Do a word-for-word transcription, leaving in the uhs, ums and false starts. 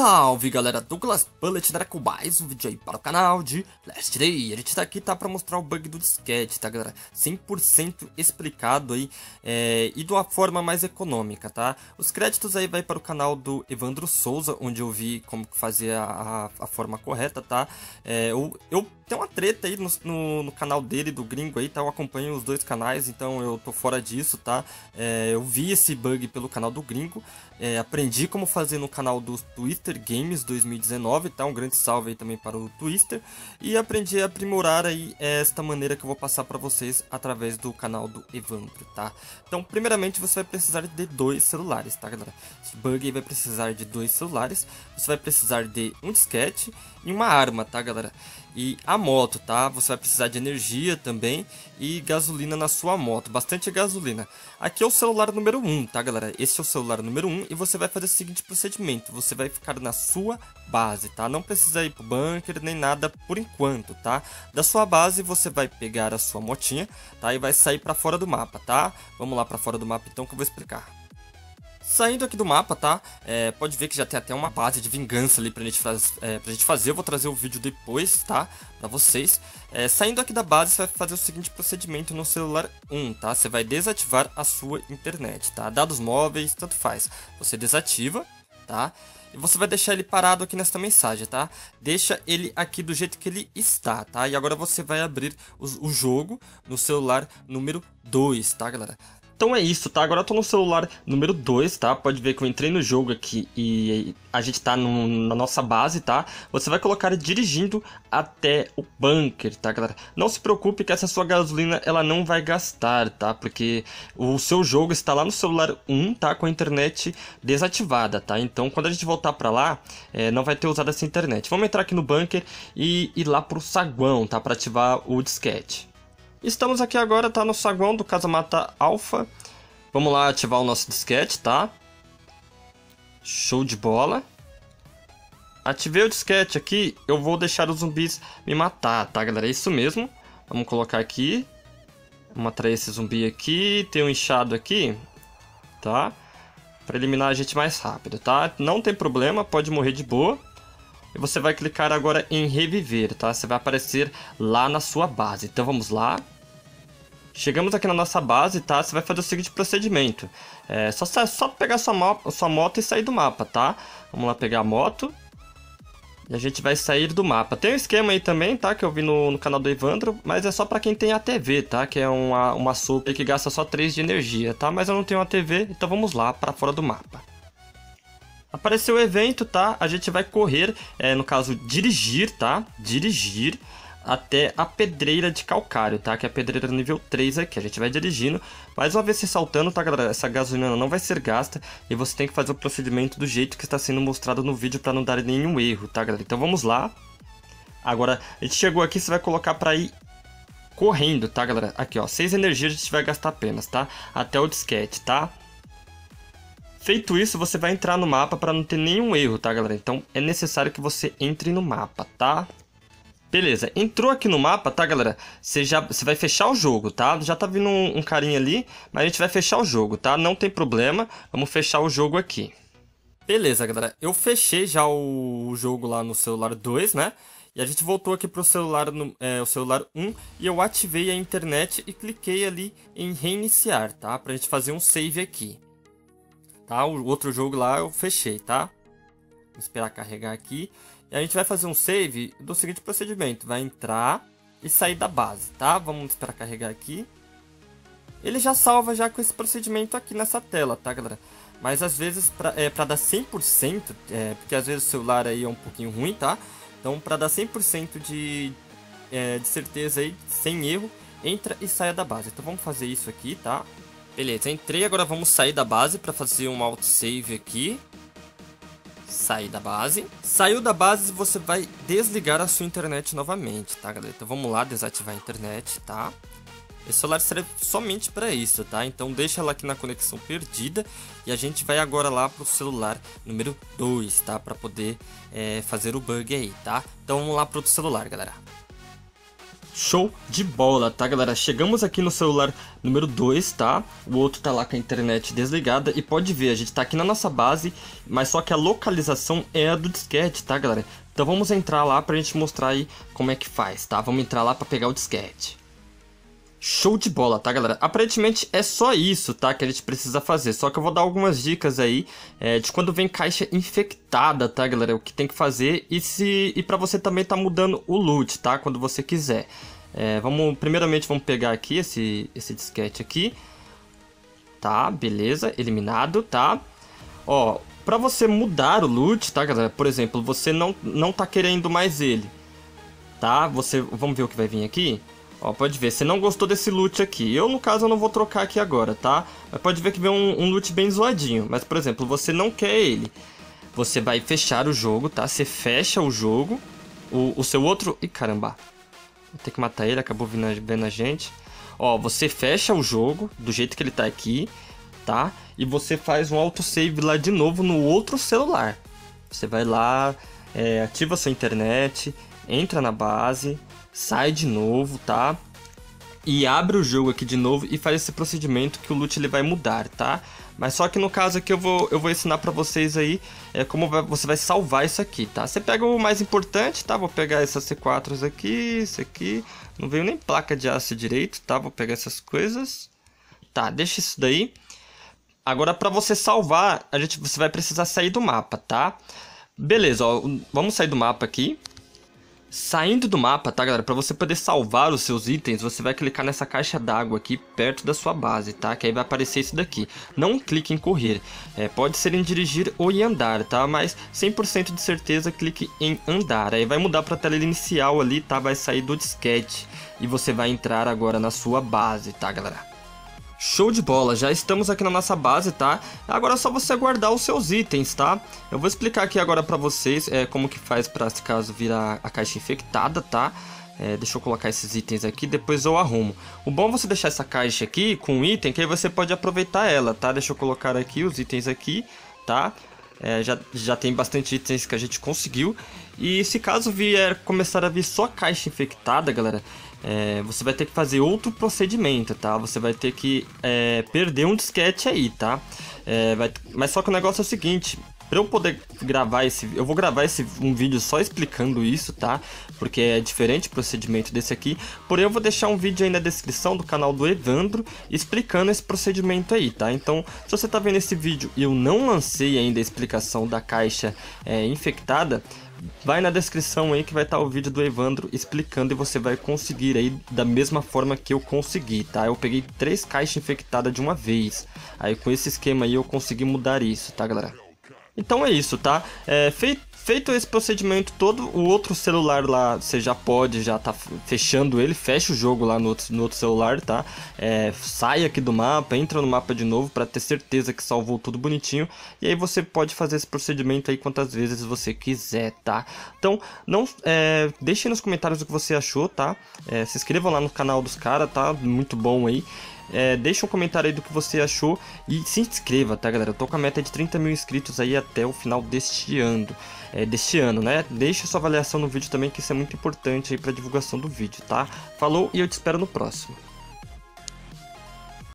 Salve galera, Douglas Bullet né, com mais um vídeo aí para o canal de Last Day. A gente tá aqui tá para mostrar o bug do disquete, tá galera? cem por cento explicado aí é, e de uma forma mais econômica, tá? Os créditos aí vai para o canal do Evandro Souza, onde eu vi como fazer a, a, a forma correta, tá? É, eu, eu tenho uma treta aí no, no, no canal dele, do gringo aí, tá? Eu acompanho os dois canais, então eu tô fora disso, tá? É, eu vi esse bug pelo canal do gringo, é, aprendi como fazer no canal do Twitter Games dois mil e dezenove, tá? Um grande salve aí também para o Twister. E aprendi a aprimorar aí esta maneira que eu vou passar para vocês através do canal do Evandro, tá? Então, primeiramente, você vai precisar de dois celulares, tá, galera? Esse bug aí vai precisar de dois celulares. Você vai precisar de um disquete e uma arma, tá, galera? E a moto, tá? Você vai precisar de energia também e gasolina na sua moto, bastante gasolina. Aqui é o celular número um, tá, galera? Esse é o celular número um e você vai fazer o seguinte procedimento. Você vai ficar na sua base, tá? Não precisa ir pro bunker nem nada por enquanto, tá? Da sua base você vai pegar a sua motinha, tá? E vai sair pra fora do mapa, tá? Vamos lá pra fora do mapa então que eu vou explicar. Saindo aqui do mapa, tá? É, pode ver que já tem até uma base de vingança ali pra gente, faz, é, pra gente fazer. Eu vou trazer o vídeo depois, tá? Pra vocês. É, saindo aqui da base, você vai fazer o seguinte procedimento no celular um, tá? Você vai desativar a sua internet, tá? Dados móveis, tanto faz. Você desativa, tá? E você vai deixar ele parado aqui nesta mensagem, tá? Deixa ele aqui do jeito que ele está, tá? E agora você vai abrir o, o jogo no celular número dois, tá, galera? Então é isso, tá? Agora eu tô no celular número dois, tá? Pode ver que eu entrei no jogo aqui e a gente tá no, na nossa base, tá? Você vai colocar dirigindo até o bunker, tá, galera? Não se preocupe que essa sua gasolina, ela não vai gastar, tá? Porque o seu jogo está lá no celular um, tá? Com a internet desativada, tá? Então, quando a gente voltar pra lá, é, não vai ter usado essa internet. Vamos entrar aqui no bunker e ir lá pro saguão, tá? Pra ativar o disquete. Estamos aqui agora, tá, no saguão do Casamata Alfa. Vamos lá ativar o nosso disquete, tá? Show de bola. Ativei o disquete aqui, eu vou deixar os zumbis me matar, tá, galera? É isso mesmo. Vamos colocar aqui. Vamos atrair esse zumbi aqui. Tem um inchado aqui, tá? Pra eliminar a gente mais rápido, tá? Não tem problema, pode morrer de boa. E você vai clicar agora em reviver, tá? Você vai aparecer lá na sua base. Então vamos lá. Chegamos aqui na nossa base, tá? Você vai fazer o seguinte procedimento. É só, só pegar sua, sua moto e sair do mapa, tá? Vamos lá pegar a moto. E a gente vai sair do mapa. Tem um esquema aí também, tá? Que eu vi no, no canal do Evandro. Mas é só pra quem tem a T V, tá? Que é uma, uma sopa que gasta só três de energia, tá? Mas eu não tenho a T V, então vamos lá pra fora do mapa. Apareceu o evento, tá? A gente vai correr, é, no caso, dirigir, tá? Dirigir até a pedreira de calcário, tá? Que é a pedreira nível três aqui. A gente vai dirigindo. Mais uma vez se saltando, tá, galera? Essa gasolina não vai ser gasta. E você tem que fazer o procedimento do jeito que está sendo mostrado no vídeo para não dar nenhum erro, tá, galera? Então vamos lá. Agora, a gente chegou aqui, você vai colocar para ir correndo, tá, galera? Aqui, ó. seis energias a gente vai gastar apenas, tá? Até o disquete, tá? Feito isso, você vai entrar no mapa para não ter nenhum erro, tá, galera? Então, é necessário que você entre no mapa, tá? Beleza, entrou aqui no mapa, tá, galera? Você já você vai fechar o jogo, tá? Já tá vindo um, um carinha ali, mas a gente vai fechar o jogo, tá? Não tem problema, vamos fechar o jogo aqui. Beleza, galera, eu fechei já o, o jogo lá no celular dois, né? E a gente voltou aqui pro celular, no, é, o celular um e eu ativei a internet e cliquei ali em reiniciar, tá? Pra gente fazer um save aqui. Tá, o outro jogo lá eu fechei, tá? Vou esperar carregar aqui. E a gente vai fazer um save do seguinte procedimento. Vai entrar e sair da base, tá? Vamos esperar carregar aqui. Ele já salva já com esse procedimento aqui nessa tela, tá, galera? Mas às vezes, pra, é, pra dar cem por cento, é, porque às vezes o celular aí é um pouquinho ruim, tá? Então, pra dar cem por cento de, é, de certeza aí, sem erro, entra e saia da base. Então, vamos fazer isso aqui, tá? Beleza, entrei, agora vamos sair da base para fazer um autosave aqui. Saí da base. Saiu da base, você vai desligar a sua internet novamente, tá, galera? Então vamos lá, desativar a internet, tá? Esse celular serve somente para isso, tá? Então deixa ela aqui na conexão perdida. E a gente vai agora lá pro celular número dois, tá? Para poder é, fazer o bug aí, tá? Então vamos lá pro outro celular, galera. Show de bola, tá, galera? Chegamos aqui no celular número dois, tá? O outro tá lá com a internet desligada e pode ver, a gente tá aqui na nossa base, mas só que a localização é a do disquete, tá, galera? Então vamos entrar lá pra gente mostrar aí como é que faz, tá? Vamos entrar lá pra pegar o disquete. Show de bola, tá, galera? Aparentemente é só isso, tá, que a gente precisa fazer. Só que eu vou dar algumas dicas aí é, de quando vem caixa infectada, tá, galera? O que tem que fazer e, se... e pra você também tá mudando o loot, tá? Quando você quiser. É, vamos, primeiramente vamos pegar aqui esse, esse disquete aqui. Tá, beleza, eliminado, tá? Ó, pra você mudar o loot, tá, galera? Por exemplo, você não, não tá querendo mais ele. Tá, você... Vamos ver o que vai vir aqui. Ó, pode ver, você não gostou desse loot aqui. Eu, no caso, eu não vou trocar aqui agora, tá? Mas pode ver que vem um, um loot bem zoadinho. Mas, por exemplo, você não quer ele. Você vai fechar o jogo, tá? Você fecha o jogo. O, o seu outro... Ih, caramba. Vou ter que matar ele, acabou vindo, vendo a gente. Ó, você fecha o jogo do jeito que ele tá aqui, tá? E você faz um autosave lá de novo no outro celular. Você vai lá, é, ativa a sua internet, entra na base... Sai de novo, tá? E abre o jogo aqui de novo e faz esse procedimento que o loot ele vai mudar, tá? Mas só que no caso aqui eu vou, eu vou ensinar pra vocês aí é, como vai, você vai salvar isso aqui, tá? Você pega o mais importante, tá? Vou pegar essas C quatro aqui, isso aqui. Não veio nem placa de aço direito, tá? Vou pegar essas coisas. Tá, deixa isso daí. Agora pra você salvar, a gente, você vai precisar sair do mapa, tá? Beleza, ó, vamos sair do mapa aqui. Saindo do mapa, tá, galera? Pra você poder salvar os seus itens, você vai clicar nessa caixa d'água aqui perto da sua base, tá? Que aí vai aparecer isso daqui. Não clique em correr. É, pode ser em dirigir ou em andar, tá? Mas cem por cento de certeza clique em andar. Aí vai mudar pra tela inicial ali, tá? Vai sair do disquete. E você vai entrar agora na sua base, tá, galera? Show de bola, já estamos aqui na nossa base, tá? Agora é só você guardar os seus itens, tá? Eu vou explicar aqui agora pra vocês é, como que faz pra esse caso virar a caixa infectada, tá? É, deixa eu colocar esses itens aqui, depois eu arrumo. O bom é você deixar essa caixa aqui com um item, que aí você pode aproveitar ela, tá? Deixa eu colocar aqui os itens aqui, tá? É, já, já tem bastante itens que a gente conseguiu. E se caso vier começar a vir só caixa infectada, galera... É, você vai ter que fazer outro procedimento, tá? Você vai ter que é, perder um disquete aí, tá? É, vai... Mas só que o negócio é o seguinte... Pra eu poder gravar esse... Eu vou gravar esse, um vídeo só explicando isso, tá? Porque é diferente o procedimento desse aqui. Porém, eu vou deixar um vídeo aí na descrição do canal do Evandro explicando esse procedimento aí, tá? Então, se você tá vendo esse vídeo e eu não lancei ainda a explicação da caixa é, infectada... Vai na descrição aí que vai estar o vídeo do Evandro explicando e você vai conseguir aí da mesma forma que eu consegui, tá? Eu peguei três caixas infectadas de uma vez. Aí com esse esquema aí eu consegui mudar isso, tá, galera? Então é isso, tá? É, feito, feito esse procedimento todo, o outro celular lá, você já pode, já tá fechando ele, fecha o jogo lá no outro, no outro celular, tá? É, sai aqui do mapa, entra no mapa de novo pra ter certeza que salvou tudo bonitinho. E aí você pode fazer esse procedimento aí quantas vezes você quiser, tá? Então, não, é, deixem nos comentários o que você achou, tá? É, se inscrevam lá no canal dos caras, tá? Muito bom aí. É, deixa um comentário aí do que você achou e se inscreva, tá, galera? Eu tô com a meta de trinta mil inscritos aí até o final deste ano, é, deste ano, né? Deixa sua avaliação no vídeo também, que isso é muito importante aí pra divulgação do vídeo, tá? Falou e eu te espero no próximo.